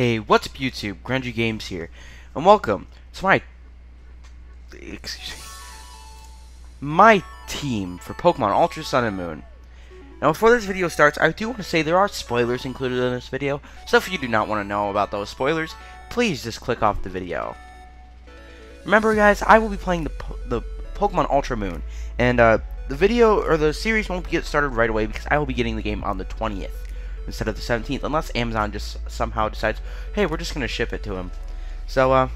Hey, what's up YouTube? GrenjiGames here, and welcome to my team for Pokémon Ultra Sun and Moon. Now before this video starts, I do want to say there are spoilers included in this video, so if you do not want to know about those spoilers, please just click off the video. Remember guys, I will be playing the Pokémon Ultra Moon, and the video, or the series, won't get started right away because I will be getting the game on the 20th. Instead of the 17th, unless Amazon just somehow decides, hey, we're just gonna ship it to him. So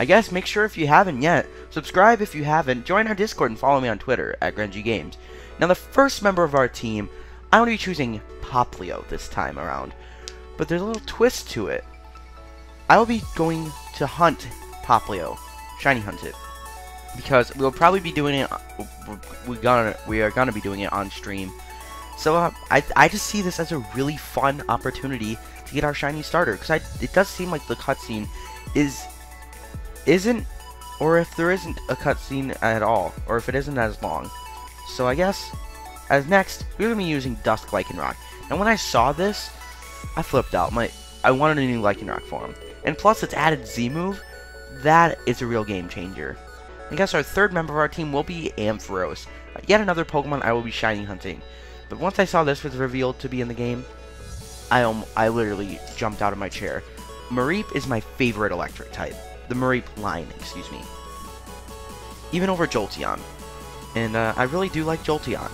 I guess make sure, if you haven't yet, subscribe if you haven't, join our Discord, and follow me on Twitter at GrenjiGames. Now the first member of our team, I'm gonna be choosing Poplio this time around, but there's a little twist to it. I will be going to hunt Poplio, shiny hunt it, because we'll probably be doing it. We are gonna be doing it on stream. So I just see this as a really fun opportunity to get our shiny starter, because it does seem like the cutscene isn't, or if there isn't a cutscene at all, or if it isn't as long. So I guess as next we're gonna be using Dusk Lycanroc. And when I saw this, I flipped out. I wanted a new Lycanroc form, and plus it's added Z move. That is a real game changer. I guess our third member of our team will be Ampharos, yet another Pokemon I will be shiny hunting. But once I saw this was revealed to be in the game, I literally jumped out of my chair. Mareep is my favorite electric type. The Mareep line, excuse me. Even over Jolteon. And I really do like Jolteon.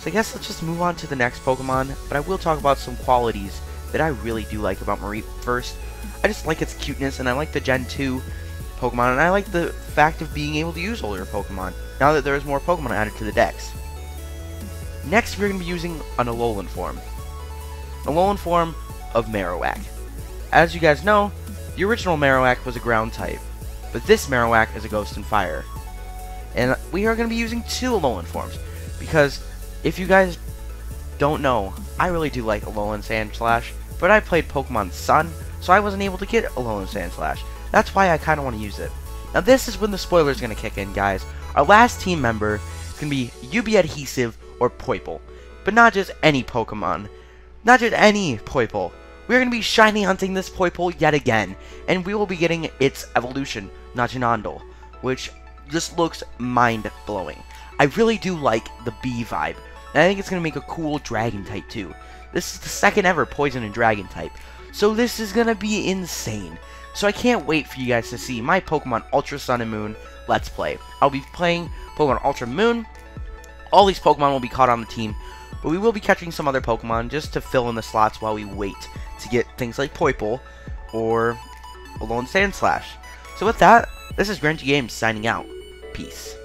So I guess let's just move on to the next Pokemon, but I will talk about some qualities that I really do like about Mareep first. I just like its cuteness, and I like the Gen 2 Pokemon, and I like the fact of being able to use older Pokemon, now that there is more Pokemon added to the decks. Next, we're going to be using an Alolan form. Alolan form of Marowak. As you guys know, the original Marowak was a ground type, but this Marowak is a ghost and fire. And we are going to be using two Alolan forms, because if you guys don't know, I really do like Alolan Sandslash, but I played Pokemon Sun, so I wasn't able to get Alolan Sandslash. That's why I kind of want to use it. Now this is when the spoiler is going to kick in, guys. Our last team member is going to be UB Adhesive, or Poipole, but not just any Pokemon, not just any Poipole. We're going to be shiny hunting this Poipole yet again, and we will be getting its evolution, Naganadel, which just looks mind-blowing. I really do like the bee vibe, and I think it's going to make a cool dragon type too. This is the second ever poison and dragon type, so this is going to be insane. So I can't wait for you guys to see my Pokemon Ultra Sun and Moon Let's Play. I'll be playing Pokemon Ultra Moon. All these Pokemon will be caught on the team, but we will be catching some other Pokemon just to fill in the slots while we wait to get things like Poipole or Alolan Sandslash. So with that, this is GrenjiGames signing out. Peace.